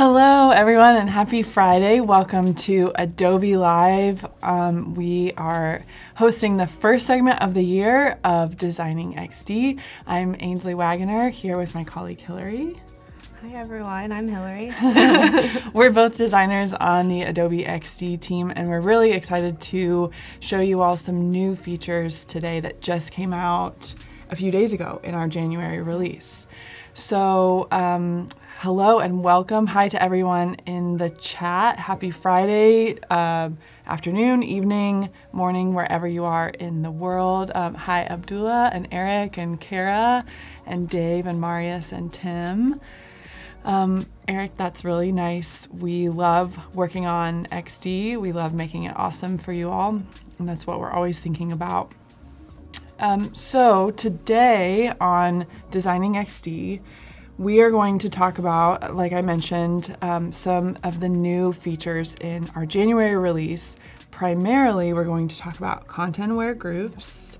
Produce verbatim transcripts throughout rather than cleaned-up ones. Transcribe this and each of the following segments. Hello everyone and happy Friday. Welcome to Adobe Live. Um, we are hosting the first segment of the year of Designing X D. I'm Ainsley Wagoner here with my colleague Hillary. Hi everyone, I'm Hillary. We're both designers on the Adobe X D team and we're really excited to show you all some new features today that just came out a few days ago in our January release. So um, hello and welcome. Hi to everyone in the chat. Happy Friday uh, afternoon, evening, morning, wherever you are in the world. Um, hi Abdullah and Eric and Kara and Dave and Marius and Tim. Um, Eric, that's really nice. We love working on X D. We love making it awesome for you all. And that's what we're always thinking about. Um, so today on Designing X D, we are going to talk about, like I mentioned, um, some of the new features in our January release. Primarily, we're going to talk about content-aware groups.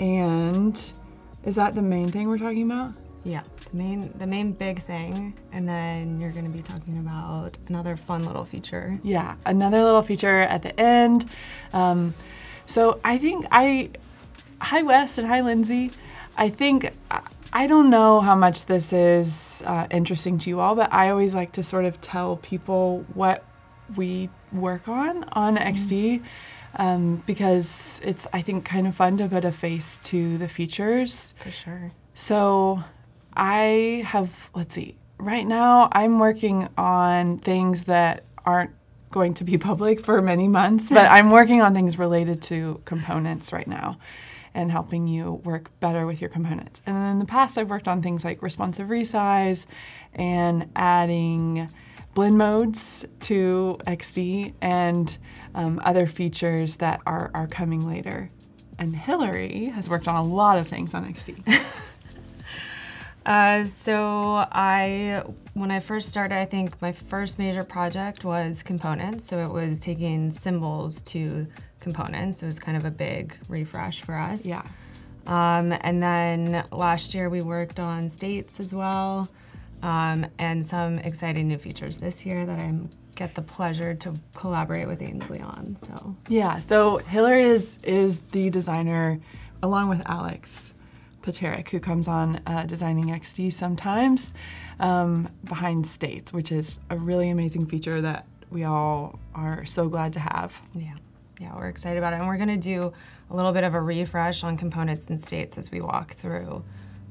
And is that the main thing we're talking about? Yeah, the main, the main big thing. And then you're gonna be talking about another fun little feature. Yeah, another little feature at the end. Um, so I think I, hi Wes and hi Lindsay. I think, I don't know how much this is uh, interesting to you all, but I always like to sort of tell people what we work on on X D um, because it's, I think, kind of fun to put a face to the features. For sure. So I have, let's see, right now I'm working on things that aren't going to be public for many months, but I'm working on things related to components right now and helping you work better with your components. And then in the past, I've worked on things like responsive resize and adding blend modes to X D and um, other features that are, are coming later. And Hillary has worked on a lot of things on X D. Uh, so I, when I first started, I think my first major project was components. So it was taking symbols to components. So it was kind of a big refresh for us. Yeah. Um, and then last year we worked on states as well, um, and some exciting new features this year that I get the pleasure to collaborate with Ainsley on. So yeah. So Hillary is is the designer, along with Alex Paterik, who comes on uh, Designing X D sometimes, um, behind states, which is a really amazing feature that we all are so glad to have. Yeah, yeah, we're excited about it. And we're gonna do a little bit of a refresh on components and states as we walk through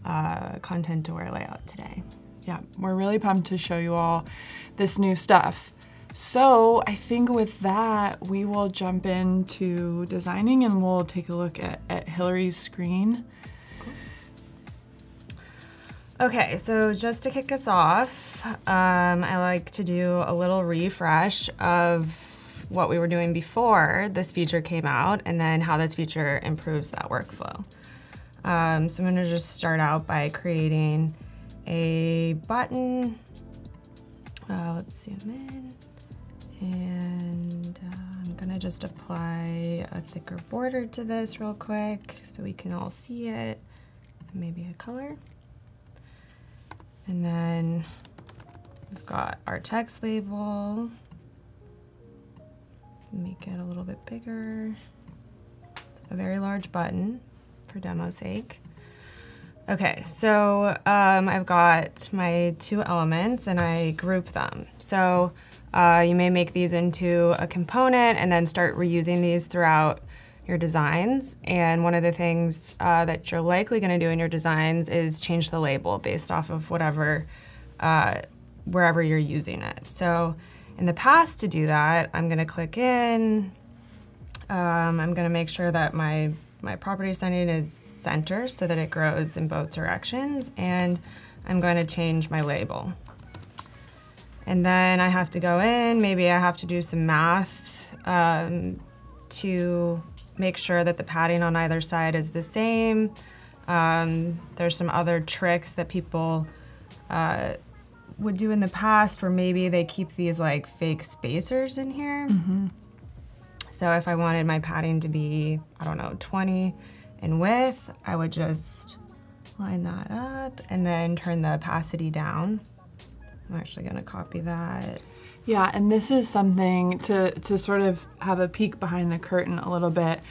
uh, content-aware layout today. Yeah, we're really pumped to show you all this new stuff. So I think with that, we will jump into designing and we'll take a look at, at Hillary's screen. Okay, so just to kick us off, um, I like to do a little refresh of what we were doing before this feature came out and then how this feature improves that workflow. Um, so I'm gonna just start out by creating a button. Uh, let's zoom in. And uh, I'm gonna just apply a thicker border to this real quick so we can all see it, and maybe a color. And then we've got our text label. Make it a little bit bigger. A very large button for demo's sake. Okay, so um, I've got my two elements and I group them. So uh, you may make these into a component and then start reusing these throughout your designs, and one of the things uh, that you're likely going to do in your designs is change the label based off of whatever, uh, wherever you're using it. So in the past to do that, I'm going to click in, um, I'm going to make sure that my, my property setting is center so that it grows in both directions, and I'm going to change my label. And then I have to go in, maybe I have to do some math um, to make sure that the padding on either side is the same, Um, there's some other tricks that people uh, would do in the past where maybe they keep these like fake spacers in here. Mm-hmm. So if I wanted my padding to be, I don't know, twenty in width, I would just line that up and then turn the opacity down. I'm actually gonna copy that. Yeah, and this is something to, to sort of have a peek behind the curtain a little bit.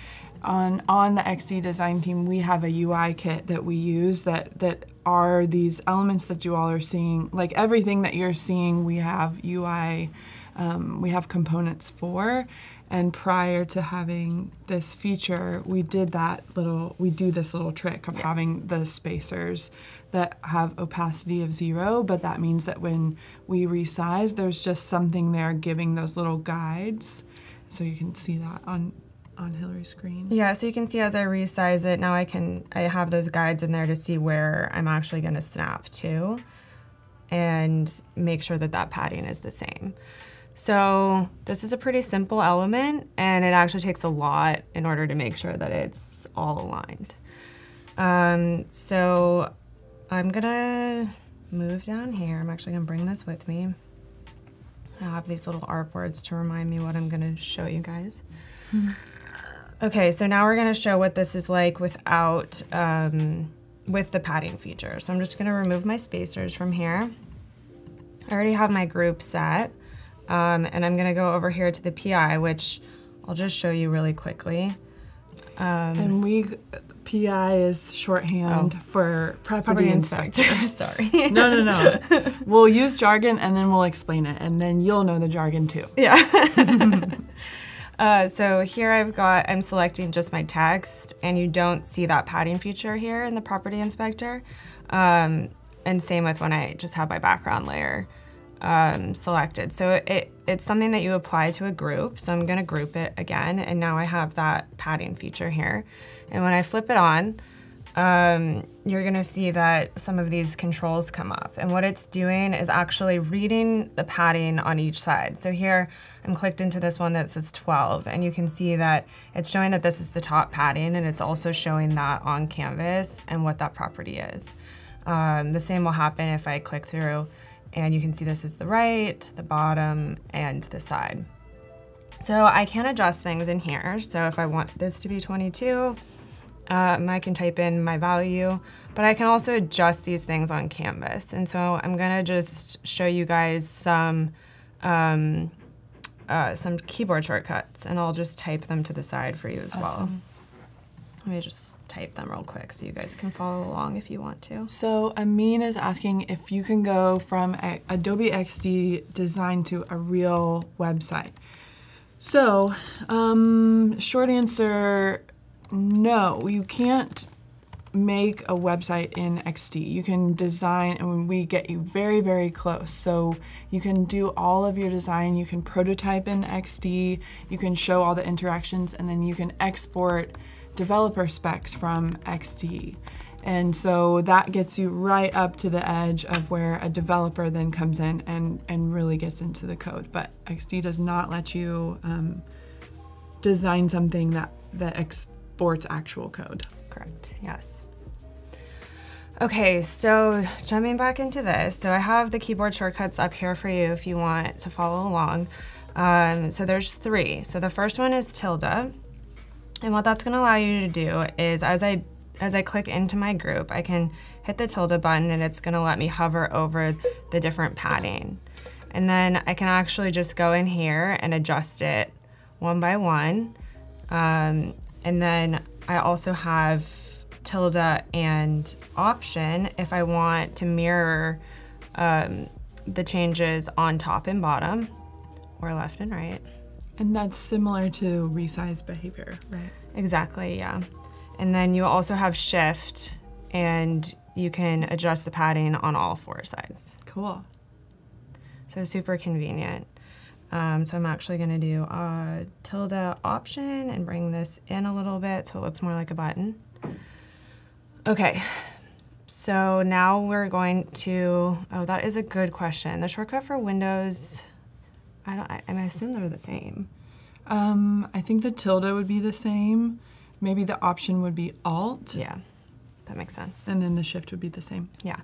On, on the X D design team, we have a U I kit that we use that, that are these elements that you all are seeing. Like everything that you're seeing, we have U I, um, we have components for. And prior to having this feature, we did that little, we do this little trick of having the spacers that have opacity of zero, but that means that when we resize, there's just something there giving those little guides. So you can see that on, on Hillary's screen. Yeah, so you can see as I resize it, now I can, I have those guides in there to see where I'm actually gonna snap to and make sure that that padding is the same. So this is a pretty simple element, and it actually takes a lot in order to make sure that it's all aligned. Um, so I'm gonna move down here. I'm actually gonna bring this with me. I have these little artboards to remind me what I'm gonna show you guys. Mm-hmm. Okay, so now we're gonna show what this is like without, um, with the padding feature. So I'm just gonna remove my spacers from here. I already have my group set. Um, and I'm gonna go over here to the P I, which I'll just show you really quickly. Um, and we, P I is shorthand oh, for property, property inspector. inspector. Sorry. No, no, no. We'll use jargon and then we'll explain it, and then you'll know the jargon too. Yeah. uh, so here I've got, I'm selecting just my text, and you don't see that padding feature here in the property inspector. Um, and same with when I just have my background layer. Um, selected. So it, it's something that you apply to a group. So I'm gonna group it again, and now I have that padding feature here. And when I flip it on, um, you're gonna see that some of these controls come up. And what it's doing is actually reading the padding on each side. So here, I'm clicked into this one that says twelve, and you can see that it's showing that this is the top padding, and it's also showing that on canvas and what that property is. Um, the same will happen if I click through. And you can see this is the right, the bottom, and the side. So I can adjust things in here. So if I want this to be twenty-two, um, I can type in my value, but I can also adjust these things on canvas. And so I'm gonna just show you guys some, um, uh, some keyboard shortcuts, and I'll just type them to the side for you as well. Let me just type them real quick so you guys can follow along if you want to. So Amin is asking if you can go from a Adobe X D design to a real website. So um, short answer, no, you can't make a website in X D. You can design, and we get you very, very close. So you can do all of your design, you can prototype in X D, you can show all the interactions, and then you can export developer specs from X D. And so that gets you right up to the edge of where a developer then comes in and, and really gets into the code. But X D does not let you um, design something that, that exports actual code. Correct, yes. Okay, so jumping back into this, so I have the keyboard shortcuts up here for you if you want to follow along. Um, so there's three. So the first one is tilde. And what that's gonna allow you to do is as I as I click into my group, I can hit the tilde button and it's gonna let me hover over the different padding. And then I can actually just go in here and adjust it one by one. Um, and then I also have tilde and option if I want to mirror um, the changes on top and bottom or left and right. And that's similar to resize behavior, right? Exactly, yeah. And then you also have shift, and you can adjust the padding on all four sides. Cool. So super convenient. Um, so I'm actually gonna do uh, tilde option and bring this in a little bit so it looks more like a button. Okay, so now we're going to, oh, that is a good question. The shortcut for Windows, I, don't, I, I mean, I assume they're the same. Um, I think the tilde would be the same. Maybe the option would be alt. Yeah. That makes sense. And then the shift would be the same. Yeah.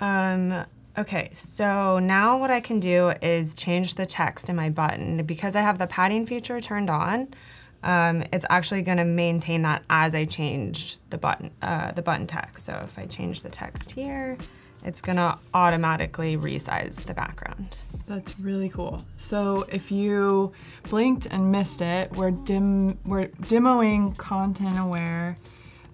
Um, okay, so now what I can do is change the text in my button. Because I have the padding feature turned on, um, it's actually gonna maintain that as I change the button, uh, the button text. So if I change the text here, it's gonna automatically resize the background. That's really cool. So if you blinked and missed it, we're, dim, we're demoing content aware.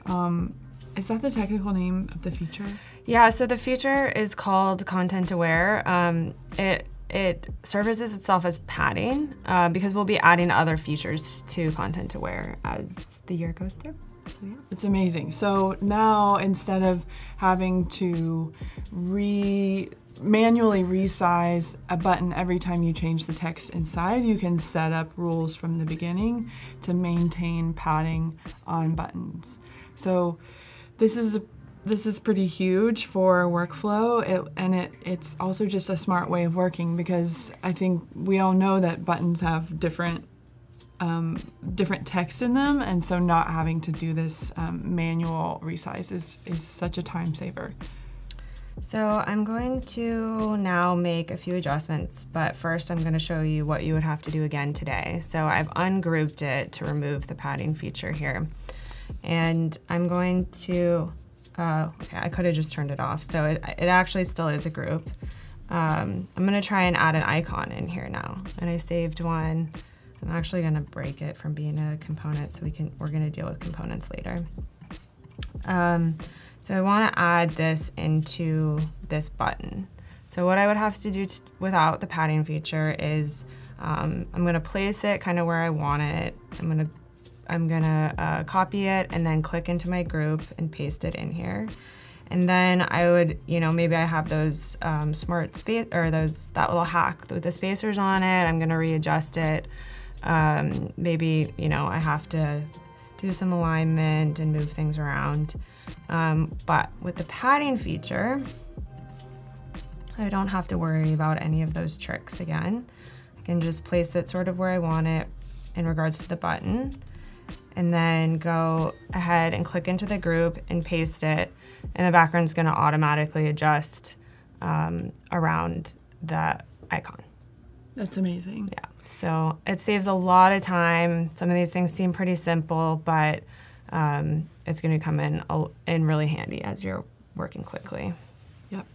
Um, is that the technical name of the feature? Yeah, so the feature is called content aware. Um, it, it services itself as padding uh, because we'll be adding other features to content aware as the year goes through. Yeah. It's amazing. So now instead of having to re manually resize a button every time you change the text inside, you can set up rules from the beginning to maintain padding on buttons. So this is this is pretty huge for workflow, it, and it, it's also just a smart way of working, because I think we all know that buttons have different Um, different text in them, and so not having to do this um, manual resize is, is such a time saver. So I'm going to now make a few adjustments, but first I'm going to show you what you would have to do again today. So I've ungrouped it to remove the padding feature here, and I'm going to, uh, okay, I could have just turned it off, so it, it actually still is a group. Um, I'm going to try and add an icon in here now, and I saved one. I'm actually gonna break it from being a component, so we can, we're gonna deal with components later. Um, so I wanna add this into this button. So what I would have to do to, without the padding feature is, um, I'm gonna place it kind of where I want it. I'm gonna, I'm gonna uh, copy it and then click into my group and paste it in here. And then I would, you know, maybe I have those um, smart space, or those, that little hack with the spacers on it, I'm gonna readjust it. Um, maybe, you know, I have to do some alignment and move things around. Um, but with the padding feature, I don't have to worry about any of those tricks again. I can just place it sort of where I want it in regards to the button, and then go ahead and click into the group and paste it, and the background's gonna automatically adjust um, around the icon. That's amazing. Yeah. So it saves a lot of time. Some of these things seem pretty simple, but um, it's going to come in in really handy as you're working quickly. Yep.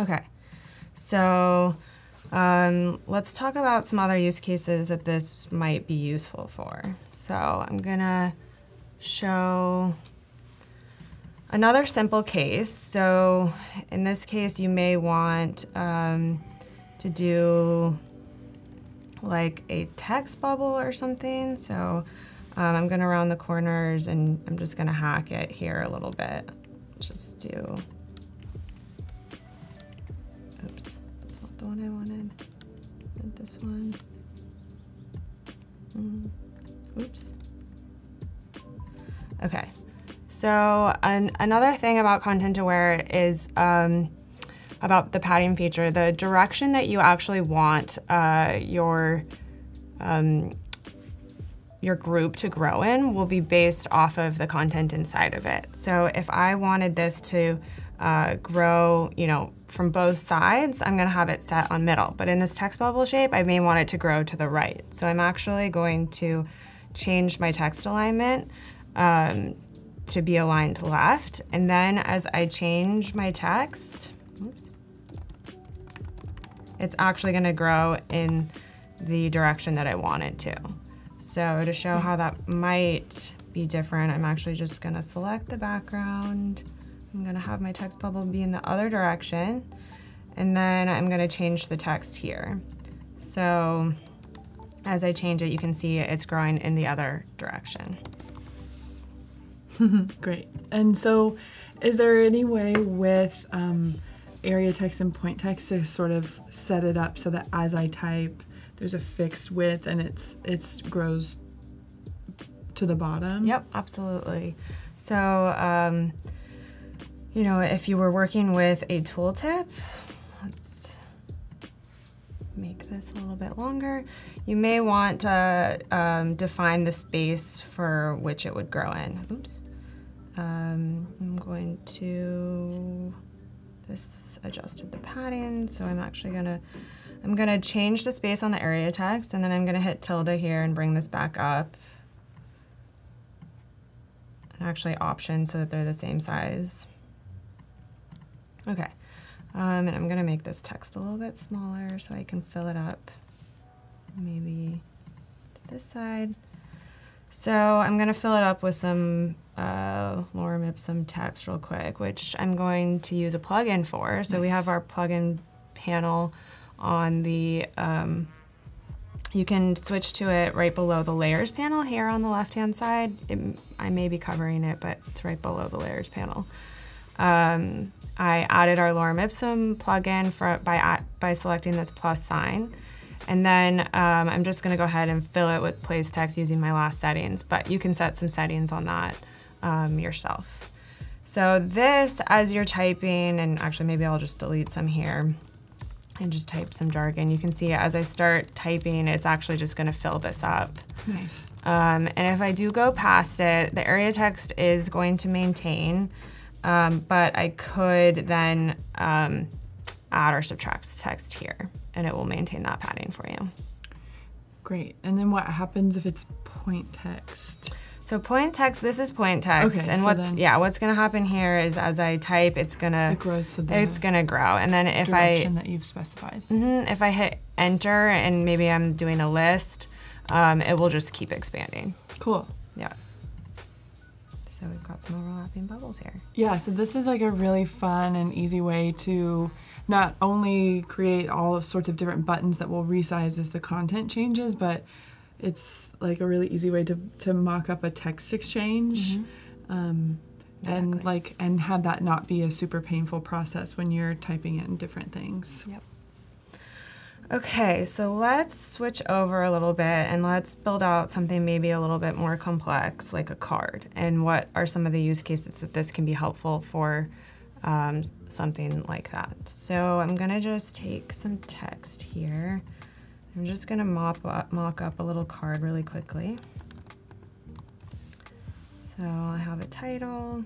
Okay. So um, let's talk about some other use cases that this might be useful for. So I'm going to show another simple case. So in this case, you may want um, to do like a text bubble or something. So um, I'm gonna round the corners, and I'm just gonna hack it here a little bit. Just do, oops, that's not the one I wanted. I wanted this one. Mm. Oops. Okay, so an, another thing about content aware is, um, about the padding feature, the direction that you actually want uh, your um, your group to grow in will be based off of the content inside of it. So if I wanted this to uh, grow, you know, from both sides, I'm gonna have it set on middle. But in this text bubble shape, I may want it to grow to the right. So I'm actually going to change my text alignment um, to be aligned left. And then as I change my text, oops, it's actually going to grow in the direction that I want it to. So to show how that might be different, I'm actually just going to select the background. I'm going to have my text bubble be in the other direction, and then I'm going to change the text here. So as I change it, you can see it's growing in the other direction. Great. And so is there any way with um, area text and point text to sort of set it up so that as I type, there's a fixed width and it's it's grows to the bottom? Yep, absolutely. So, um, you know, if you were working with a tooltip, let's make this a little bit longer. You may want to um, define the space for which it would grow in. Oops. Um, I'm going to, this adjusted the padding, so I'm actually gonna, I'm gonna change the space on the area text, and then I'm gonna hit tilde here and bring this back up. And actually option so that they're the same size. Okay, um, and I'm gonna make this text a little bit smaller so I can fill it up, maybe to this side. So I'm gonna fill it up with some uh, lorem ipsum text real quick, which I'm going to use a plugin for. So nice. We have our plugin panel on the, um, you can switch to it right below the layers panel here on the left-hand side. It, I may be covering it, but it's right below the layers panel. Um, I added our lorem ipsum plugin for, by, at, by selecting this plus sign. And then um, I'm just gonna go ahead and fill it with placetext text using my last settings, but you can set some settings on that um, yourself. So this, as you're typing, and actually maybe I'll just delete some here and just type some jargon. You can see as I start typing, it's actually just gonna fill this up. Nice. Um, and if I do go past it, the area text is going to maintain, um, but I could then um, add or subtract text here, and it will maintain that padding for you. Great, and then what happens if it's point text? So point text, this is point text, okay, and so what's yeah, what's gonna happen here is as I type, it's gonna it grows to the it's gonna grow, and then if direction I that you've specified, mm-hmm, if I hit enter and maybe I'm doing a list, um, it will just keep expanding. Cool. Yeah. So we've got some overlapping bubbles here. Yeah. So this is like a really fun and easy way to not only create all of sorts of different buttons that will resize as the content changes, but it's like a really easy way to, to mock up a text exchange, mm-hmm. um, exactly. and like and have that not be a super painful process when you're typing in different things. Yep. Okay, so let's switch over a little bit and let's build out something maybe a little bit more complex, like a card. And what are some of the use cases that this can be helpful for? Um, something like that. So I'm gonna just take some text here. I'm just gonna mop up, mock up a little card really quickly. So I have a title,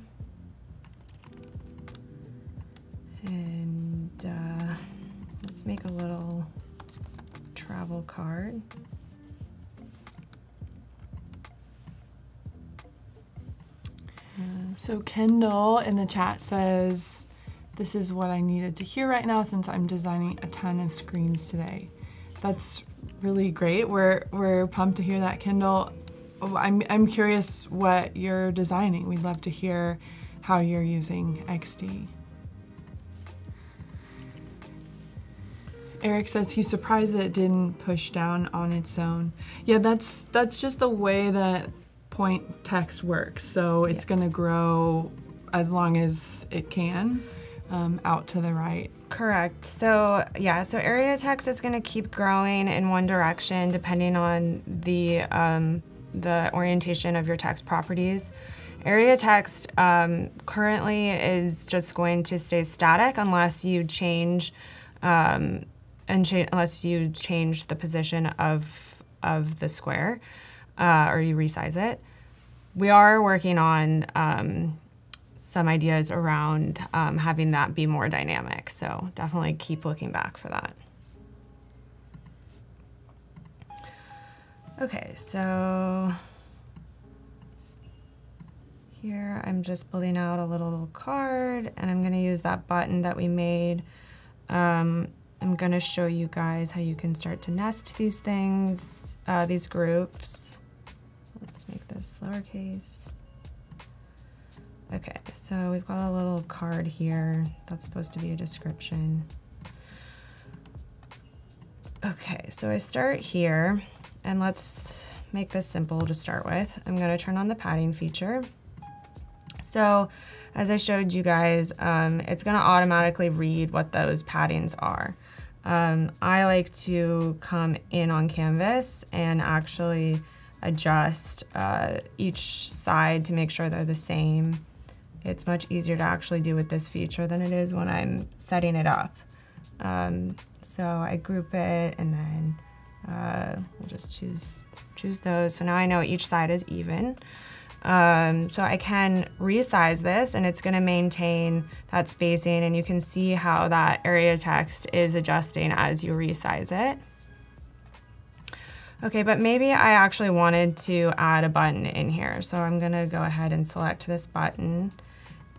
and uh, let's make a little travel card. So Kendall in the chat says, this is what I needed to hear right now since I'm designing a ton of screens today. That's really great. We're, we're pumped to hear that, Kendall. Oh, I'm, I'm curious what you're designing. We'd love to hear how you're using X D. Eric says he's surprised that it didn't push down on its own. Yeah, that's, that's just the way that point text works, so it's yeah. gonna grow as long as it can um, out to the right. Correct, so yeah, so area text is gonna keep growing in one direction depending on the, um, the orientation of your text properties. Area text um, currently is just going to stay static unless you change, um, and cha unless you change the position of, of the square. Uh, or you resize it. We are working on um, some ideas around um, having that be more dynamic, so definitely keep looking back for that. Okay, so here I'm just building out a little card, and I'm gonna use that button that we made. Um, I'm gonna show you guys how you can start to nest these things, uh, these groups. Let's make this lowercase. Okay, so we've got a little card here. That's supposed to be a description. Okay, so I start here, and let's make this simple to start with. I'm gonna turn on the padding feature. So, as I showed you guys, um, it's gonna automatically read what those paddings are. Um, I like to come in on Canvas and actually adjust uh, each side to make sure they're the same. It's much easier to actually do with this feature than it is when I'm setting it up. Um, so I group it, and then uh, we'll just choose, choose those. So now I know each side is even. Um, so I can resize this and it's gonna maintain that spacing, and you can see how that area text is adjusting as you resize it. Okay, but maybe I actually wanted to add a button in here. So I'm gonna go ahead and select this button,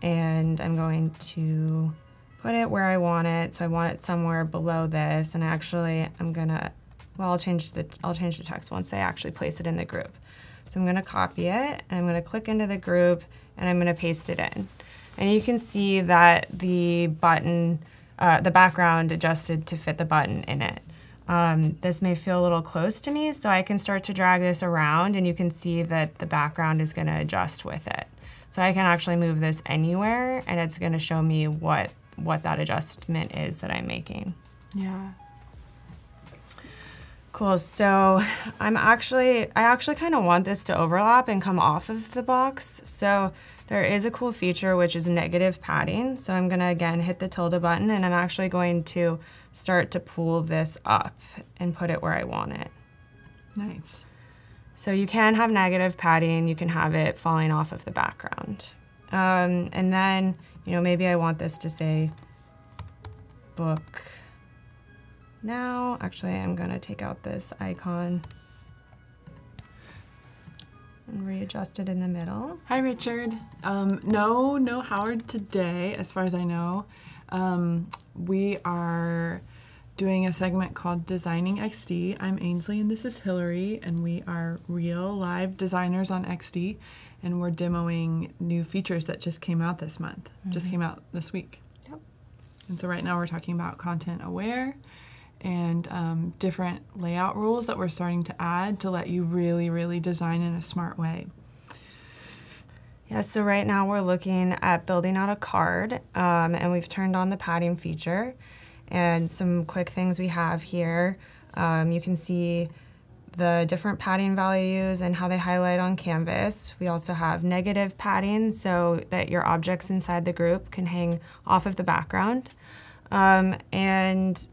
and I'm going to put it where I want it. So I want it somewhere below this, and actually I'm gonna, well, I'll change the, I'll change the text once I actually place it in the group. So I'm gonna copy it, and I'm gonna click into the group, and I'm gonna paste it in. And you can see that the button, uh, the background adjusted to fit the button in it. Um, this may feel a little close to me, so I can start to drag this around, and you can see that the background is gonna adjust with it. So I can actually move this anywhere, and it's gonna show me what, what that adjustment is that I'm making. Yeah. Cool, so I'm actually, I actually kind of want this to overlap and come off of the box. So there is a cool feature which is negative padding. So I'm gonna again hit the tilde button, and I'm actually going to start to pull this up and put it where I want it. Nice. So you can have negative padding, you can have it falling off of the background. Um, and then, you know, maybe I want this to say book. Now, actually, I'm gonna take out this icon and readjust it in the middle. Hi, Richard. Um, no, no Howard today, as far as I know. Um, we are doing a segment called Designing X D. I'm Ainsley, and this is Hillary, and we are real live designers on X D, and we're demoing new features that just came out this month, mm-hmm. just came out this week. Yep. And so right now we're talking about content aware, and um, different layout rules that we're starting to add to let you really, really design in a smart way. Yeah, so right now we're looking at building out a card, um, and we've turned on the padding feature. And some quick things we have here, um, you can see the different padding values and how they highlight on canvas. We also have negative padding so that your objects inside the group can hang off of the background. Um, and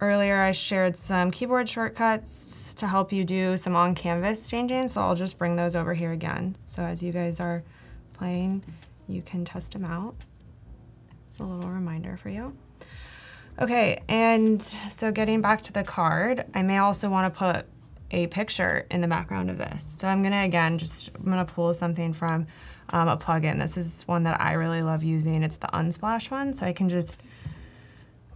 Earlier, I shared some keyboard shortcuts to help you do some on-canvas changing, so I'll just bring those over here again. So as you guys are playing, you can test them out. It's a little reminder for you. Okay, and so getting back to the card, I may also want to put a picture in the background of this. So I'm gonna, again, just, I'm gonna pull something from um, a plugin. This is one that I really love using. It's the Unsplash one, so I can just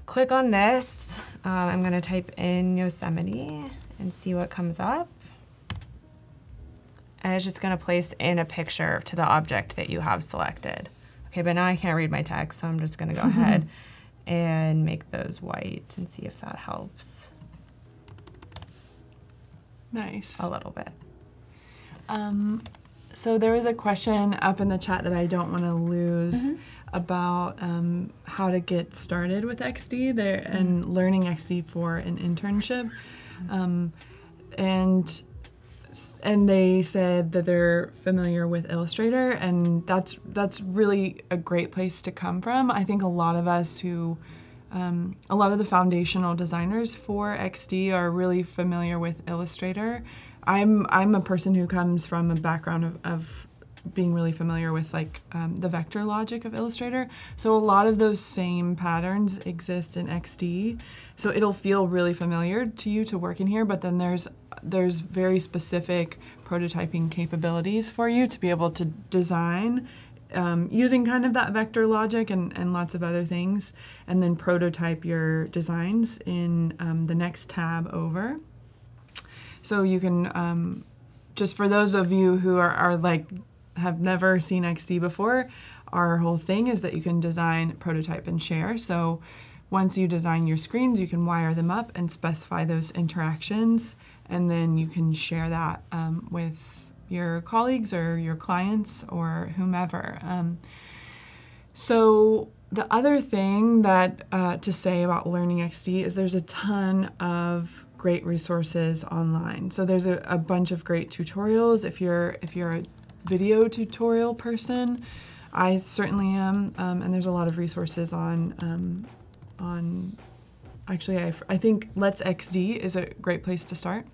click on this. Uh, I'm gonna type in Yosemite and see what comes up. And it's just gonna place in a picture to the object that you have selected. Okay, but now I can't read my text, so I'm just gonna go ahead and make those white and see if that helps. Nice. A little bit. Um, so there was a question up in the chat that I don't wanna lose. Mm-hmm. about um, how to get started with X D there and mm-hmm. learning X D for an internship. Mm-hmm. um, and, and they said that they're familiar with Illustrator, and that's, that's really a great place to come from. I think a lot of us who, um, a lot of the foundational designers for X D are really familiar with Illustrator. I'm, I'm a person who comes from a background of, of being really familiar with like um, the vector logic of Illustrator. So a lot of those same patterns exist in X D. So it'll feel really familiar to you to work in here, but then there's there's very specific prototyping capabilities for you to be able to design um, using kind of that vector logic and, and lots of other things, and then prototype your designs in um, the next tab over. So you can, um, just for those of you who are, are like, have never seen X D before, our whole thing is that you can design, prototype, and share. So once you design your screens, you can wire them up and specify those interactions, and then you can share that um, with your colleagues or your clients or whomever. Um, so the other thing that uh, to say about learning X D is there's a ton of great resources online. So there's a, a bunch of great tutorials. If you're, if you're a video tutorial person, I certainly am, um, and there's a lot of resources on, um, on. Actually I, I think Let's X D is a great place to start.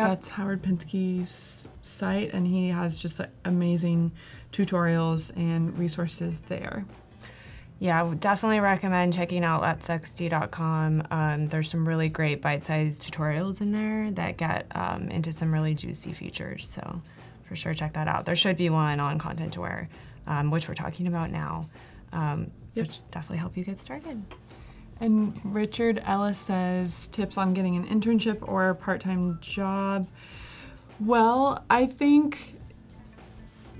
Yep. That's Howard Pinsky's site, and he has just like amazing tutorials and resources there. Yeah, I would definitely recommend checking out let's X D dot com. Um, there's some really great bite-sized tutorials in there that get um, into some really juicy features, so for sure check that out. There should be one on Content-Aware, um, which we're talking about now, um, yep. which definitely help you get started. And Richard Ellis says, tips on getting an internship or a part-time job. Well, I think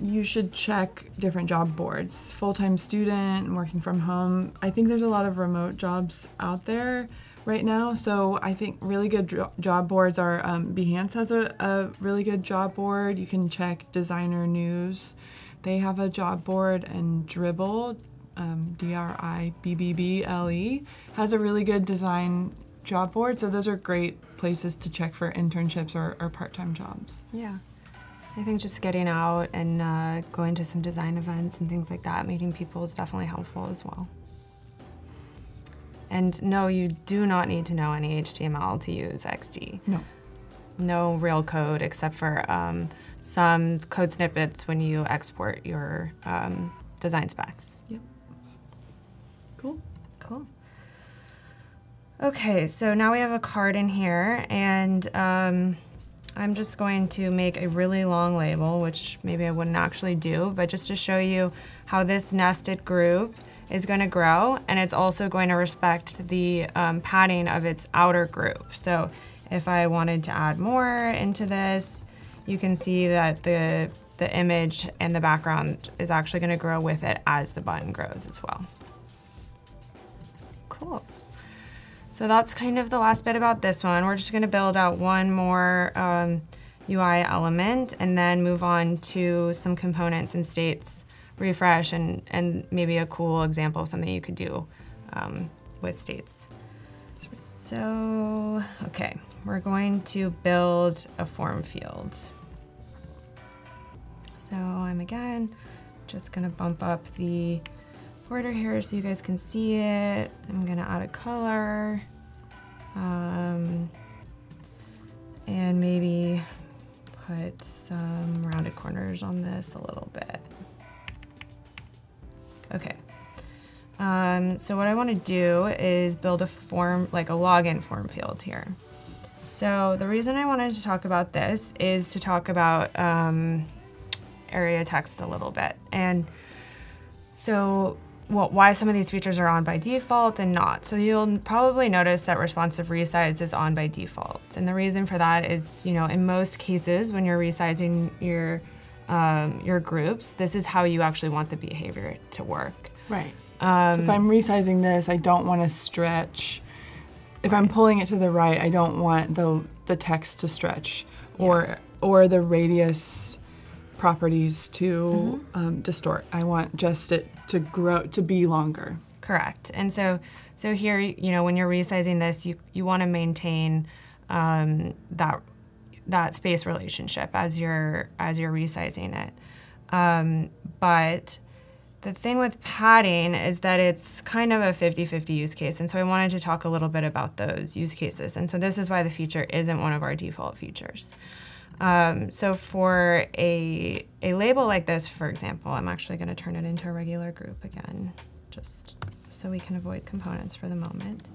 you should check different job boards. Full-time student, working from home. I think there's a lot of remote jobs out there right now. So I think really good job boards are, um, Behance has a, a really good job board. You can check Designer News. They have a job board, and Dribbble, um, D R I B B B L E, has a really good design job board. So those are great places to check for internships or, or part-time jobs. Yeah. I think just getting out and uh, going to some design events and things like that, meeting people is definitely helpful as well. And no, you do not need to know any H T M L to use X D. No. No real code except for um, some code snippets when you export your um, design specs. Yep. Cool. Cool. Okay, so now we have a card in here, and um, I'm just going to make a really long label, which maybe I wouldn't actually do, but just to show you how this nested group is going to grow, and it's also going to respect the um, padding of its outer group. So if I wanted to add more into this, you can see that the, the image and the background is actually going to grow with it as the button grows as well. Cool. So that's kind of the last bit about this one. We're just going to build out one more um, U I element and then move on to some components and states, refresh, and, and maybe a cool example of something you could do um, with states. So, okay, we're going to build a form field. So I'm again just going to bump up the border here so you guys can see it. I'm gonna add a color, um, and maybe put some rounded corners on this a little bit. Okay, um, so what I wanna do is build a form, like a login form field here. So the reason I wanted to talk about this is to talk about um, area text a little bit. And so, Well, why some of these features are on by default and not. So you'll probably notice that responsive resize is on by default. And the reason for that is, you know, in most cases when you're resizing your, um, your groups, this is how you actually want the behavior to work. Right. Um, so if I'm resizing this, I don't want to stretch. If right. I'm pulling it to the right, I don't want the, the text to stretch, or, yeah. or the radius properties to mm-hmm. um, distort. I want just it to grow, to be longer. Correct. And so, so here, you know, when you're resizing this, you you want to maintain um, that that space relationship as you're as you're resizing it. Um, but the thing with padding is that it's kind of a fifty fifty use case, and so I wanted to talk a little bit about those use cases. And so this is why the feature isn't one of our default features. Um, so for a, a label like this, for example, I'm actually going to turn it into a regular group again, just so we can avoid components for the moment.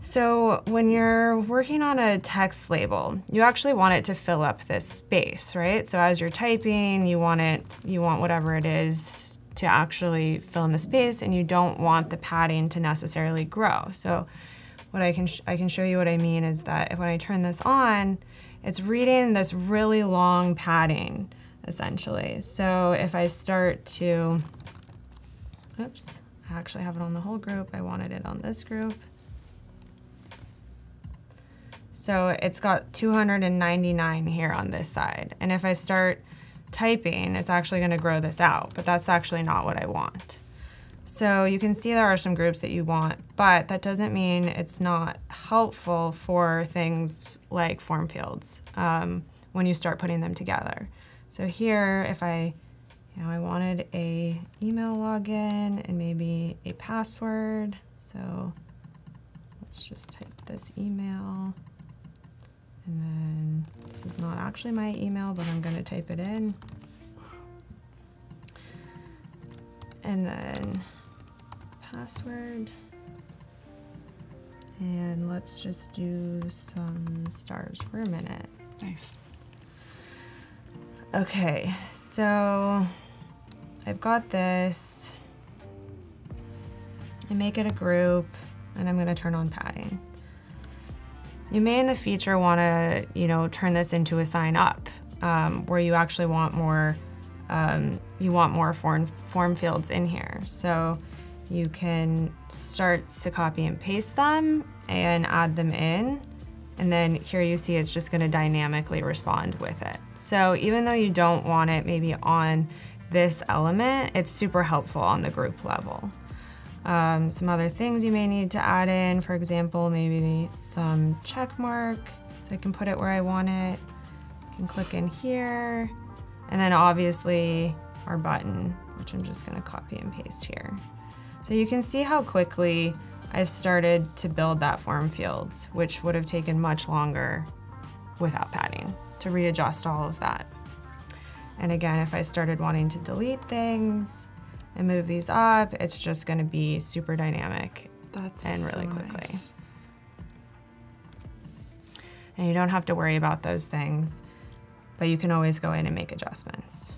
So when you're working on a text label, you actually want it to fill up this space, right? So as you're typing, you want it, you want whatever it is to actually fill in the space, and you don't want the padding to necessarily grow. So what I can, sh I can show you what I mean is that if, when I turn this on, it's reading this really long padding, essentially. So if I start to, oops, I actually have it on the whole group. I wanted it on this group. So it's got two hundred ninety-nine here on this side. And if I start typing, it's actually gonna grow this out, but that's actually not what I want. So you can see there are some groups that you want, but that doesn't mean it's not helpful for things like form fields um, when you start putting them together. So here, if I, you know, I wanted a email login and maybe a password. So let's just type this email And then this is not actually my email, but I'm going to type it in. And then password. And let's just do some stars for a minute. Nice. Okay, so I've got this. I make it a group, and I'm gonna turn on padding. You may in the future wanna, you know, turn this into a sign up, um, where you actually want more, um, you want more form, form fields in here. So you can start to copy and paste them and add them in. And then here you see it's just gonna dynamically respond with it. So even though you don't want it maybe on this element, it's super helpful on the group level. Um, some other things you may need to add in, for example, maybe some check mark, so I can put it where I want it. I can click in here. And then obviously our button, which I'm just gonna copy and paste here. So you can see how quickly I started to build that form fields, which would have taken much longer without padding to readjust all of that. And again, if I started wanting to delete things and move these up, it's just gonna be super dynamic That's and really so quickly. Nice. And you don't have to worry about those things, but you can always go in and make adjustments.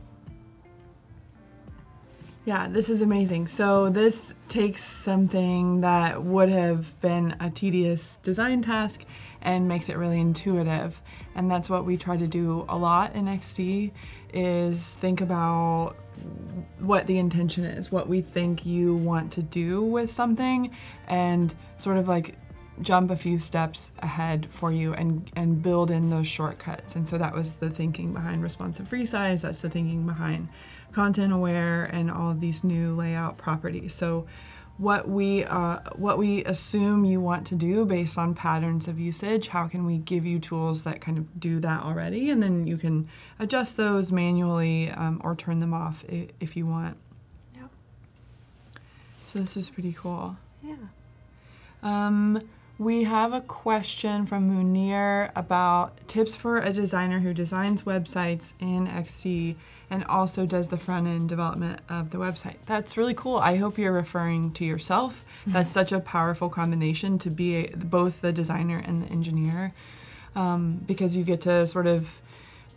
Yeah, this is amazing. So this takes something that would have been a tedious design task and makes it really intuitive. And that's what we try to do a lot in X D, is think about what the intention is, what we think you want to do with something, and sort of like jump a few steps ahead for you and, and build in those shortcuts. And so that was the thinking behind responsive resize, that's the thinking behind content aware and all of these new layout properties. So what we, uh, what we assume you want to do based on patterns of usage, how can we give you tools that kind of do that already? And then you can adjust those manually um, or turn them off if, if you want. Yeah. So this is pretty cool. Yeah. Um, we have a question from Munir about tips for a designer who designs websites in X D and also does the front-end development of the website. That's really cool. I hope you're referring to yourself. That's such a powerful combination to be a, both the designer and the engineer, um, because you get to sort of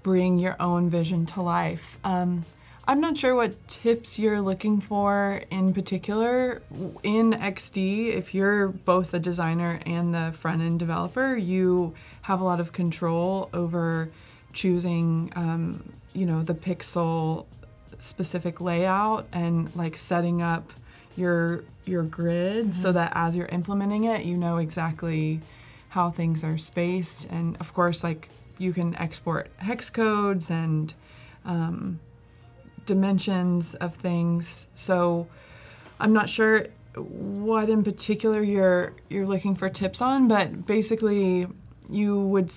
bring your own vision to life. Um, I'm not sure what tips you're looking for in particular. In X D, if you're both the designer and the front-end developer, you have a lot of control over choosing um, you know, the pixel specific layout and like setting up your your grid mm-hmm. so that as you're implementing it, you know exactly how things are spaced. And of course, like you can export hex codes and um, dimensions of things. So I'm not sure what in particular you're you're looking for tips on, but basically you would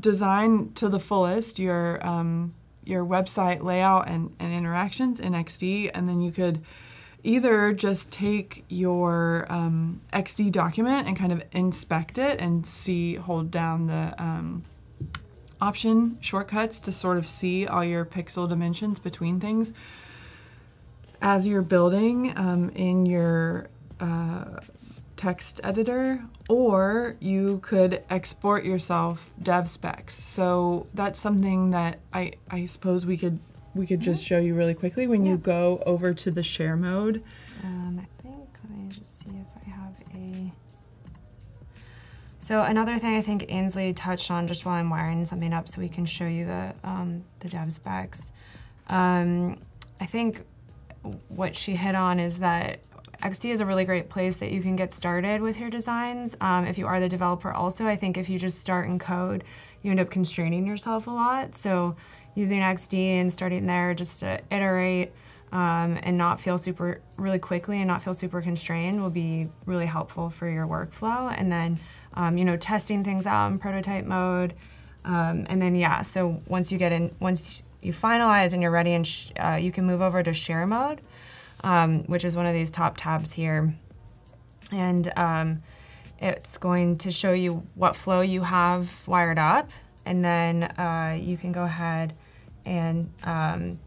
design to the fullest your um, your website layout and, and interactions in X D, and then you could either just take your um, X D document and kind of inspect it and see, hold down the um, option shortcuts to sort of see all your pixel dimensions between things as you're building um, in your uh, text editor, or you could export yourself dev specs. So that's something that I, I suppose we could we could just show you really quickly when yeah. you go over to the share mode. Um, I think, let me just see if I have a... So another thing I think Ainsley touched on just while I'm wiring something up so we can show you the, um, the dev specs. Um, I think what she hit on is that X D is a really great place that you can get started with your designs. Um, if you are the developer also, I think if you just start in code, you end up constraining yourself a lot. So using X D and starting there just to iterate um, and not feel super, really quickly and not feel super constrained will be really helpful for your workflow. And then, um, you know, testing things out in prototype mode. Um, and then, yeah, so once you get in, once you finalize and you're ready, and sh uh, you can move over to share mode. Um, which is one of these top tabs here. And um, It's going to show you what flow you have wired up, and then uh, you can go ahead and um,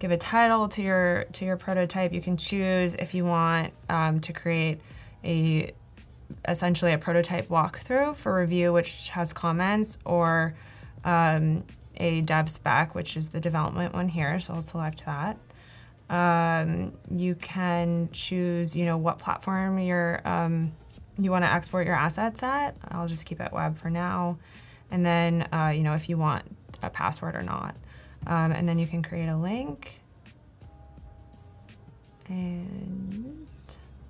give a title to your to your prototype. You can choose if you want um, to create a essentially a prototype walkthrough for review, which has comments, or um, a dev spec, which is the development one here. So I'll select that. Um, you can choose, you know, what platform you're um, you want to export your assets at. I'll just keep it web for now, and then uh, you know, if you want a password or not. Um, and then you can create a link, and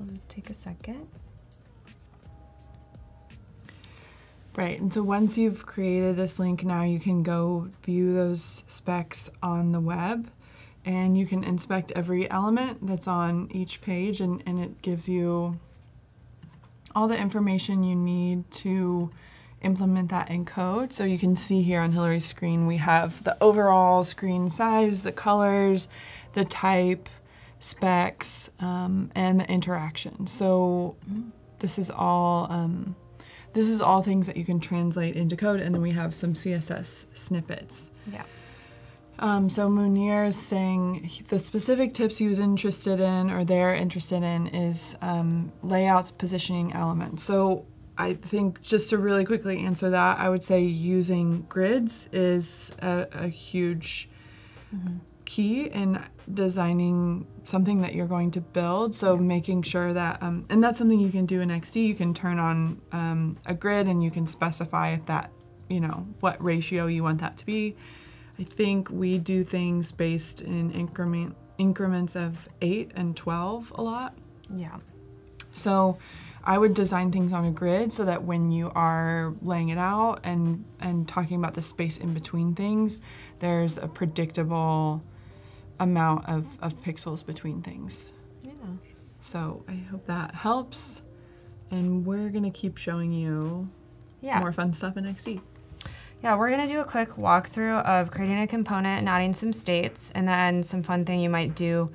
we'll just take a second. Right, and so once you've created this link, now you can go view those specs on the web, and you can inspect every element that's on each page, and, and it gives you all the information you need to implement that in code. So you can see here on Hillary's screen, we have the overall screen size, the colors, the type, specs, um, and the interaction. So this is all um, this is all things that you can translate into code, and then we have some C S S snippets. Yeah. Um, so Munir is saying the specific tips he was interested in, or they're interested in, is um, layouts, positioning elements. So I think, just to really quickly answer that, I would say using grids is a, a huge mm-hmm. key in designing something that you're going to build. So yeah. making sure that, um, and that's something you can do in X D. You can turn on um, a grid, and you can specify if that, you know, what ratio you want that to be. I think we do things based in increment increments of eight and twelve a lot. Yeah. So I would design things on a grid so that when you are laying it out and, and talking about the space in between things, there's a predictable amount of, of pixels between things. Yeah. So I hope that helps. And we're gonna keep showing you yeah. more fun stuff in X D. Yeah, we're gonna do a quick walkthrough of creating a component and adding some states, and then some fun thing you might do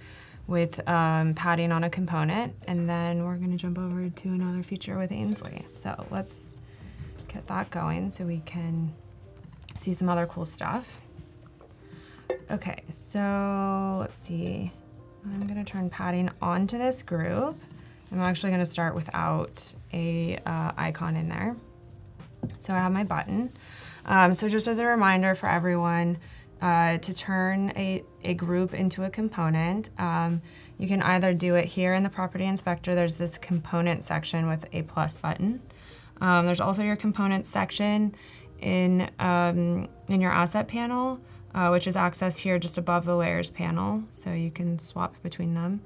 with um, padding on a component, and then we're gonna jump over to another feature with Ainsley. So let's get that going so we can see some other cool stuff. Okay, so let's see. I'm gonna turn padding onto this group. I'm actually gonna start without a uh, icon in there. So I have my button. Um, so just as a reminder for everyone, Uh, to turn a, a group into a component. Um, you can either do it here in the property inspector. There's this component section with a plus button. Um, there's also your component section in, um, in your asset panel, uh, which is accessed here just above the layers panel. So you can swap between them.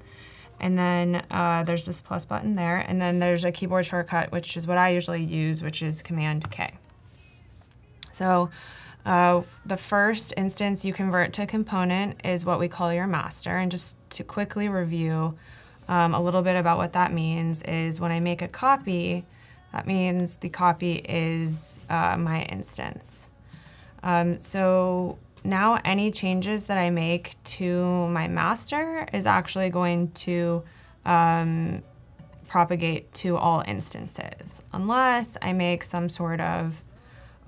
And then uh, there's this plus button there. And then there's a keyboard shortcut, which is what I usually use, which is Command K. So Uh, the first instance you convert to a component is what we call your master. And just to quickly review um, a little bit about what that means is when I make a copy, that means the copy is uh, my instance. Um, so now any changes that I make to my master is actually going to um, propagate to all instances, unless I make some sort of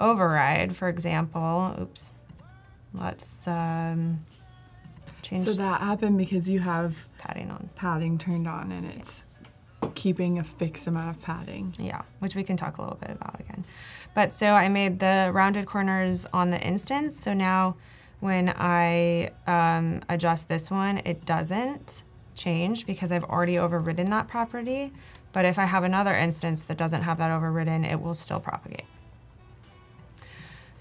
override, for example. Oops. Let's um, change. So that happened because you have padding on, padding turned on, and it's yeah. keeping a fixed amount of padding. Yeah, which we can talk a little bit about again. But so I made the rounded corners on the instance. So now, when I um, adjust this one, it doesn't change because I've already overridden that property. But if I have another instance that doesn't have that overridden, it will still propagate.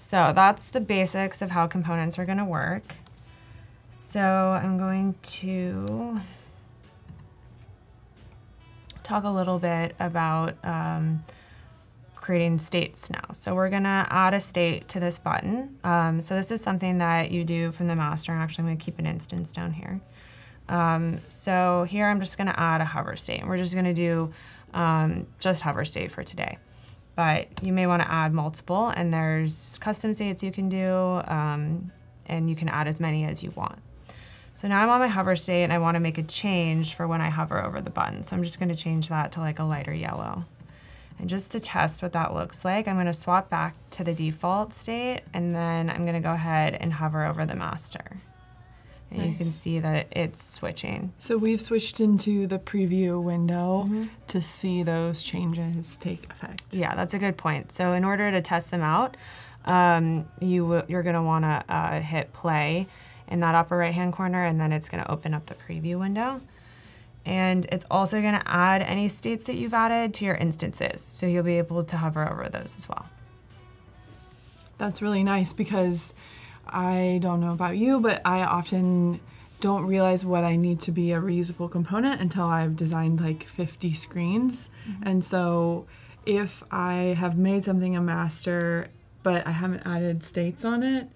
So that's the basics of how components are going to work. So I'm going to talk a little bit about um, creating states now. So we're going to add a state to this button. Um, so this is something that you do from the master. Actually, I'm going to keep an instance down here. Um, so here I'm just going to add a hover state. We're just going to do um, just hover state for today. But you may want to add multiple, and there's custom states you can do, um, and you can add as many as you want. So now I'm on my hover state, and I want to make a change for when I hover over the button. So I'm just going to change that to like a lighter yellow. And just to test what that looks like, I'm gonna swap back to the default state, and then I'm gonna go ahead and hover over the master. And nice. You can see that it's switching. So we've switched into the preview window mm-hmm. to see those changes take effect. Yeah, that's a good point. So in order to test them out, um, you, you're gonna wanna uh, hit play in that upper right-hand corner, and then it's gonna open up the preview window. And it's also gonna add any states that you've added to your instances. So you'll be able to hover over those as well. That's really nice, because I don't know about you, but I often don't realize what I need to be a reusable component until I've designed like fifty screens. Mm-hmm. And so if I have made something a master, but I haven't added states on it,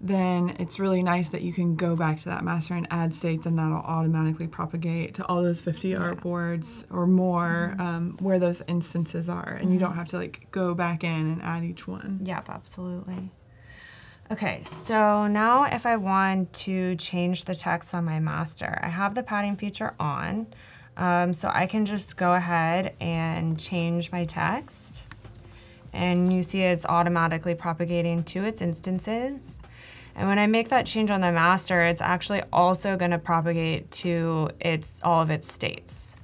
then it's really nice that you can go back to that master and add states, and that'll automatically propagate to all those fifty yeah. artboards or more mm-hmm. um, where those instances are, and mm-hmm. you don't have to like go back in and add each one. Yep, absolutely. Okay, so now if I want to change the text on my master, I have the padding feature on, um, so I can just go ahead and change my text, and you see it's automatically propagating to its instances. And when I make that change on the master, it's actually also going to propagate to its all of its states.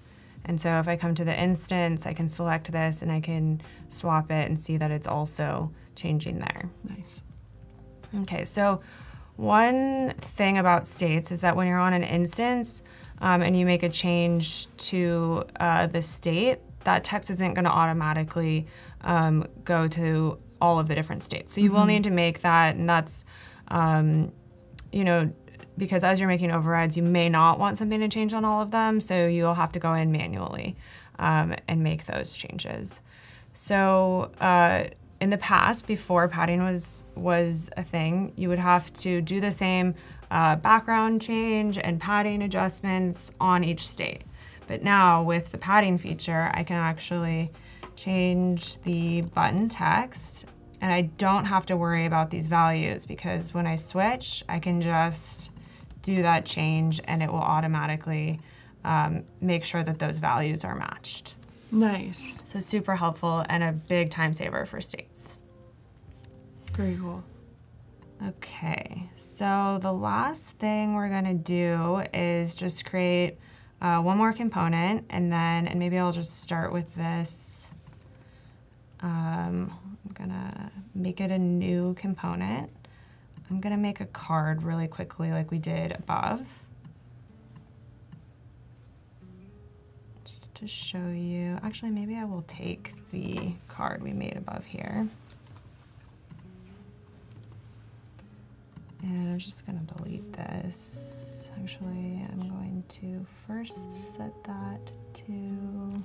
And so if I come to the instance, I can select this and I can swap it and see that it's also changing there. Nice. Okay, so one thing about states is that when you're on an instance um, and you make a change to uh, the state, that text isn't going to automatically um, go to all of the different states. So you mm-hmm. will need to make that, and that's Um, you know, because as you're making overrides, you may not want something to change on all of them, so you'll have to go in manually um, and make those changes. So uh, in the past, before padding was, was a thing, you would have to do the same uh, background change and padding adjustments on each state. But now with the padding feature, I can actually change the button text, and I don't have to worry about these values, because when I switch, I can just do that change and it will automatically um, make sure that those values are matched. Nice. So super helpful and a big time saver for states. Very cool. Okay, so the last thing we're gonna do is just create uh, one more component, and then, and maybe I'll just start with this. Um, I'm gonna make it a new component. I'm gonna make a card really quickly like we did above, just to show you. Actually, maybe I will take the card we made above here. And I'm just gonna delete this. Actually, I'm going to first set that to,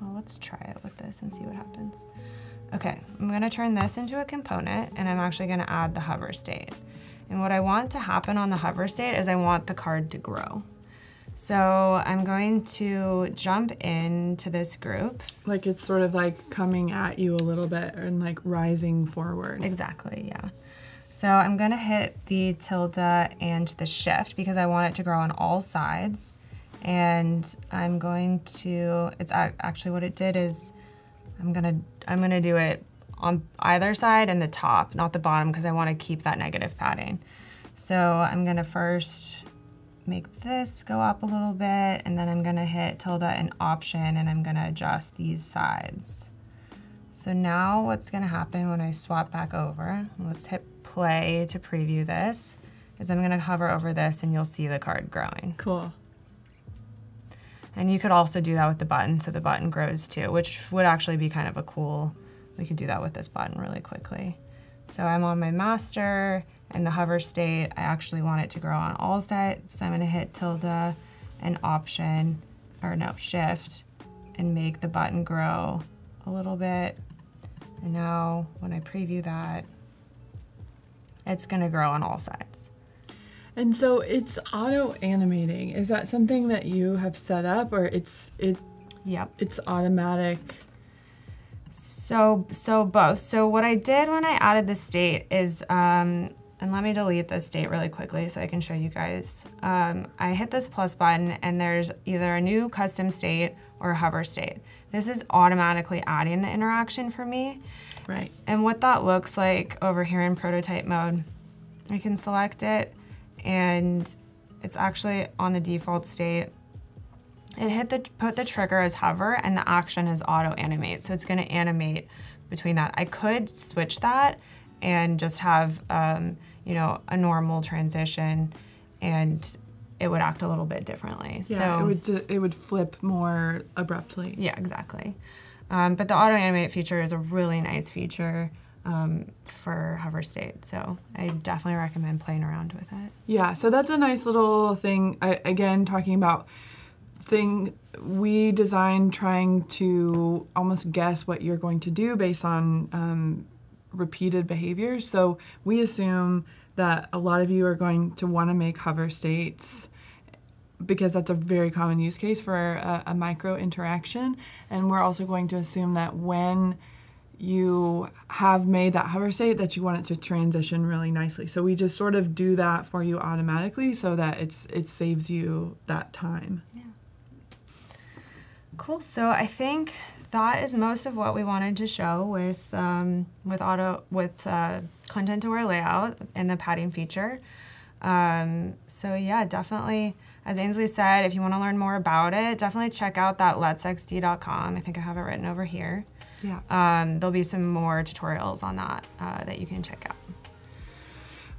well, let's try it with this and see what happens. Okay, I'm gonna turn this into a component, and I'm actually gonna add the hover state. And what I want to happen on the hover state is I want the card to grow. So I'm going to jump into this group. Like it's sort of like coming at you a little bit and like rising forward. Exactly, yeah. So I'm gonna hit the tilde and the shift because I want it to grow on all sides. And I'm going to, it's actually what it did is I'm gonna, I'm gonna do it on either side and the top, not the bottom, because I want to keep that negative padding. So I'm gonna first make this go up a little bit, and then I'm gonna hit tilde and option, and I'm gonna adjust these sides. So now what's gonna happen when I swap back over, let's hit play to preview this, is I'm gonna hover over this and you'll see the card growing. Cool. And you could also do that with the button, so the button grows too, which would actually be kind of a cool, we could do that with this button really quickly. So I'm on my master and the hover state. I actually want it to grow on all sides, so I'm gonna hit tilde and option, or no, shift, and make the button grow a little bit. And now when I preview that, it's gonna grow on all sides. And so it's auto-animating. Is that something that you have set up, or it's it? Yep. It's automatic? So so both. So what I did when I added the state is um, And let me delete this date really quickly so I can show you guys. Um, I hit this plus button and there's either a new custom state or a hover state. This is automatically adding the interaction for me. Right. And what that looks like over here in prototype mode, I can select it and it's actually on the default state. It hit the, put the trigger as hover and the action is auto animate. So it's gonna animate between that. I could switch that and just have um, you know, a normal transition and it would act a little bit differently. Yeah, so, it would, it would flip more abruptly. Yeah, exactly. Um, but the auto animate feature is a really nice feature um, for hover state. So I definitely recommend playing around with it. Yeah, so that's a nice little thing. I, again, talking about thing we designed trying to almost guess what you're going to do based on um, repeated behaviors. So we assume that a lot of you are going to want to make hover states because that's a very common use case for a, a micro interaction. And we're also going to assume that when you have made that hover state that you want it to transition really nicely. So we just sort of do that for you automatically so that it's it saves you that time. Yeah. Cool, so I think that is most of what we wanted to show with um, with auto with uh, content-aware layout and the padding feature. Um, so yeah, definitely, as Ainsley said, if you want to learn more about it, definitely check out that let's X D dot com. I think I have it written over here. Yeah. Um, there'll be some more tutorials on that uh, that you can check out.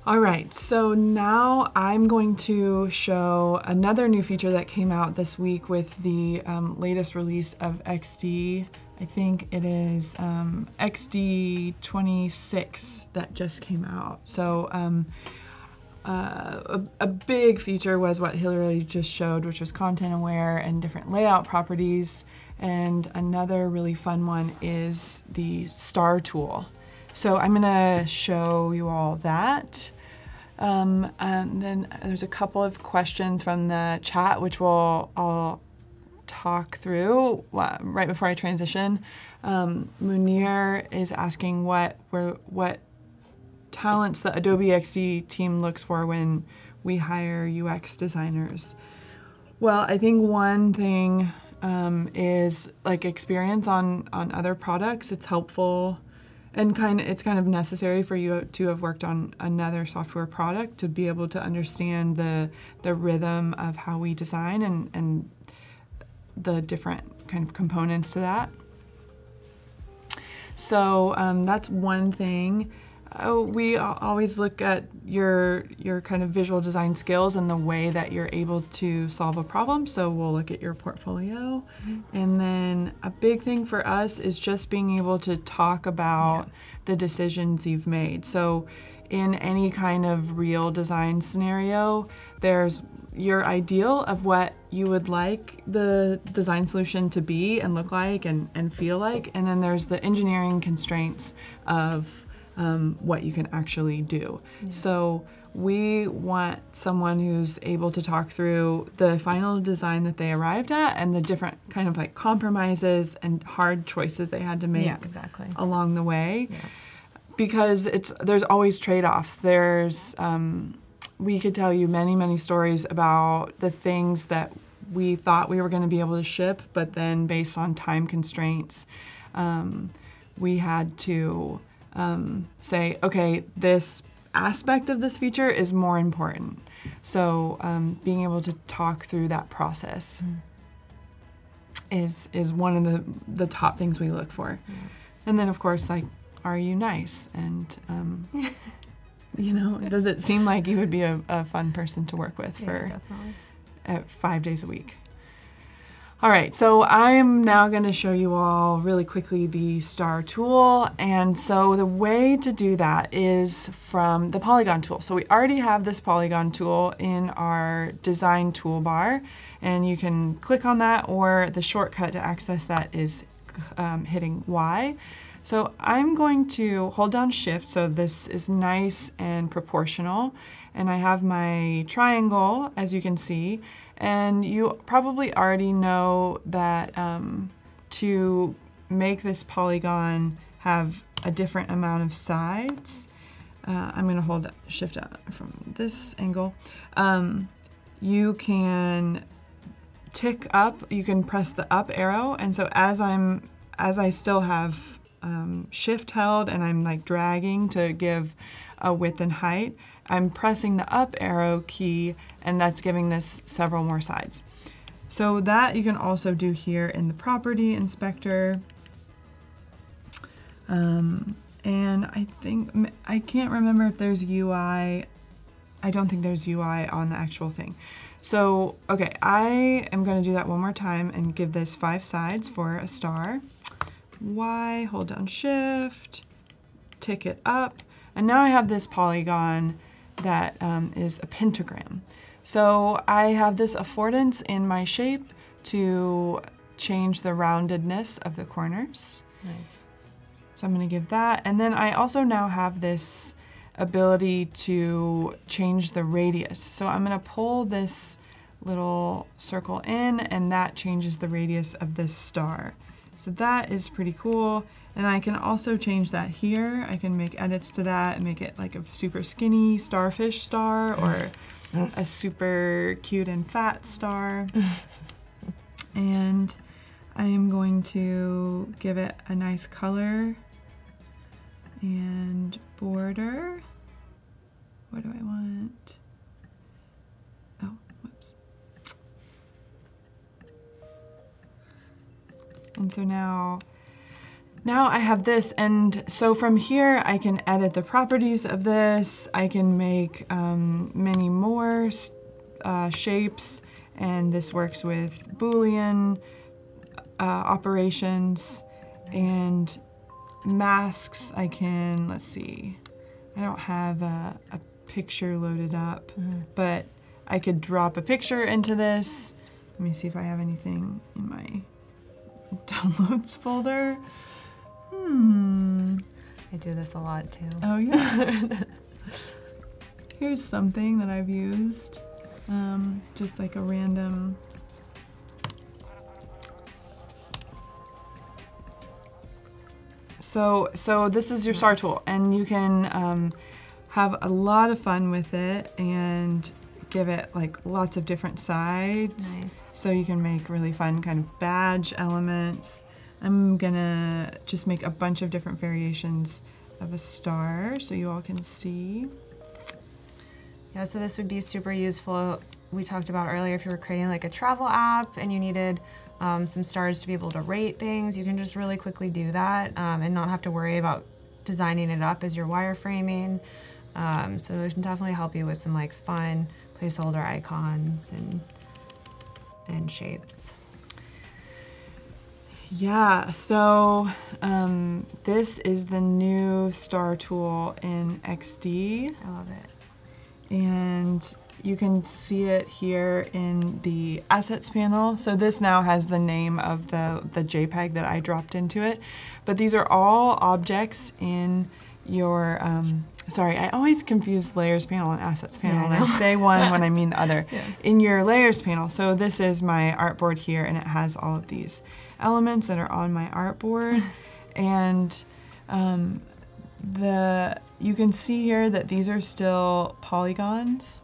All right, so now I'm going to show another new feature that came out this week with the um, latest release of X D. I think it is um, X D twenty-six that just came out. So um, uh, a, a big feature was what Hillary just showed, which was content aware and different layout properties. And another really fun one is the star tool. So I'm gonna show you all that. Um, and then there's a couple of questions from the chat, which we'll all talk through right before I transition. Um, Munir is asking what we're, what talents the Adobe X D team looks for when we hire U X designers. Well, I think one thing um, is like experience on, on other products. It's helpful. And kind of, it's kind of necessary for you to have worked on another software product to be able to understand the the rhythm of how we design and, and the different kind of components to that. So um, that's one thing. Oh, we always look at your, your kind of visual design skills and the way that you're able to solve a problem. So we'll look at your portfolio. Mm-hmm. And then a big thing for us is just being able to talk about yeah. the decisions you've made. So in any kind of real design scenario, there's your ideal of what you would like the design solution to be and look like and, and feel like. And then there's the engineering constraints of Um, what you can actually do. Yeah. So we want someone who's able to talk through the final design that they arrived at and the different kind of like compromises and hard choices they had to make yeah, exactly. along the way. Yeah. Because it's there's always trade-offs. There's, um, we could tell you many, many stories about the things that we thought we were gonna be able to ship, but then based on time constraints, um, we had to Um, say, okay, this aspect of this feature is more important. So um, being able to talk through that process mm. is is one of the, the top things we look for. Yeah. And then of course, like, are you nice? And um, you know, does it seem like you would be a, a fun person to work with yeah, for definitely. Uh, five days a week? All right, so I'm now gonna show you all really quickly the star tool. And so the way to do that is from the polygon tool. So we already have this polygon tool in our design toolbar, and you can click on that, or the shortcut to access that is um, hitting Y. So I'm going to hold down Shift, so this is nice and proportional. And I have my triangle, as you can see. And you probably already know that um, to make this polygon have a different amount of sides, uh, I'm gonna hold shift out from this angle. Um, you can tick up, you can press the up arrow. And so as I'm, as I still have um, shift held and I'm like dragging to give a width and height, I'm pressing the up arrow key, and that's giving this several more sides. So that you can also do here in the property inspector. Um, and I think, I can't remember if there's U I, I don't think there's U I on the actual thing. So, okay, I am gonna do that one more time and give this five sides for a star. Y, hold down shift, tick it up. And now I have this polygon that um, is a pentagram. So I have this affordance in my shape to change the roundedness of the corners. Nice. So I'm gonna give that. And then I also now have this ability to change the radius. So I'm gonna pull this little circle in, and that changes the radius of this star. So that is pretty cool. And I can also change that here. I can make edits to that and make it like a super skinny starfish star or a super cute and fat star. And I am going to give it a nice color and border. What do I want? Oh, whoops. And so now Now I have this, and so from here I can edit the properties of this. I can make um, many more uh, shapes, and this works with Boolean uh, operations. Nice. And masks. I can, let's see, I don't have a, a picture loaded up, mm-hmm. but I could drop a picture into this. Let me see if I have anything in my downloads folder. Hmm. I do this a lot too. Oh yeah. Here's something that I've used, um, just like a random. So, so this is your nice. Star tool, and you can um, have a lot of fun with it and give it like lots of different sides. Nice. So you can make really fun kind of badge elements. I'm gonna just make a bunch of different variations of a star so you all can see. Yeah, so this would be super useful. We talked about earlier, if you were creating like a travel app and you needed um, some stars to be able to rate things, you can just really quickly do that um, and not have to worry about designing it up as you're wireframing. Um, so it can definitely help you with some like fun placeholder icons and, and shapes. Yeah, so um, this is the new star tool in X D. I love it. And you can see it here in the assets panel. So this now has the name of the, the JPEG that I dropped into it. But these are all objects in your, um, sorry, I always confuse layers panel and assets panel, yeah, I and I say one when I mean the other. Yeah. In your layers panel, so this is my artboard here, and it has all of these elements that are on my artboard. And um, the you can see here that these are still polygons.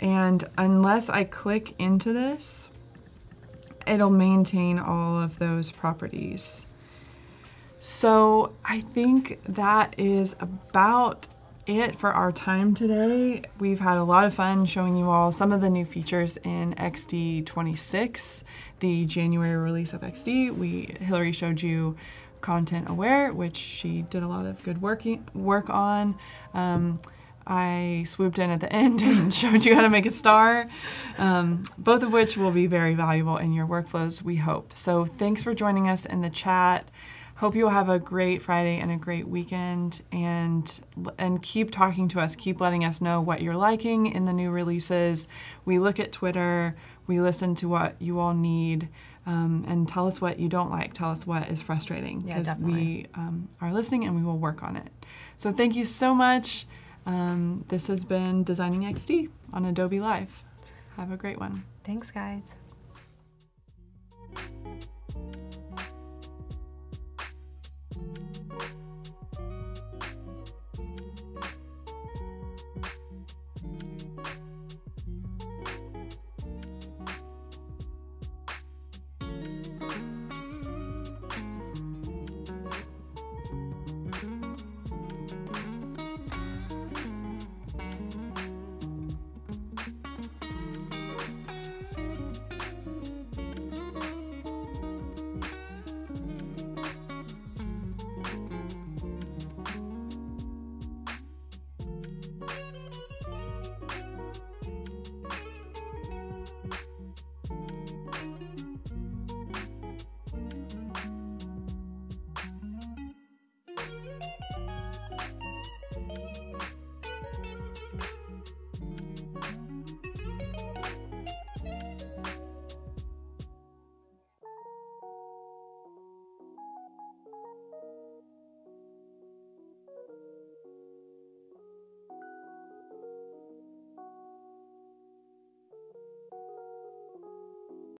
And unless I click into this, it'll maintain all of those properties. So I think that is about it for our time today. We've had a lot of fun showing you all some of the new features in X D twenty-six, the January release of X D. We, Hillary showed you Content Aware, which she did a lot of good working, work on. Um, I swooped in at the end and showed you how to make a star, um, both of which will be very valuable in your workflows, we hope. So thanks for joining us in the chat. Hope you'll have a great Friday and a great weekend, and and keep talking to us. Keep letting us know what you're liking in the new releases. We look at Twitter, we listen to what you all need, um, and tell us what you don't like. Tell us what is frustrating, because yeah, we um, are listening and we will work on it. So thank you so much. Um, this has been Designing X D on Adobe Live. Have a great one. Thanks, guys.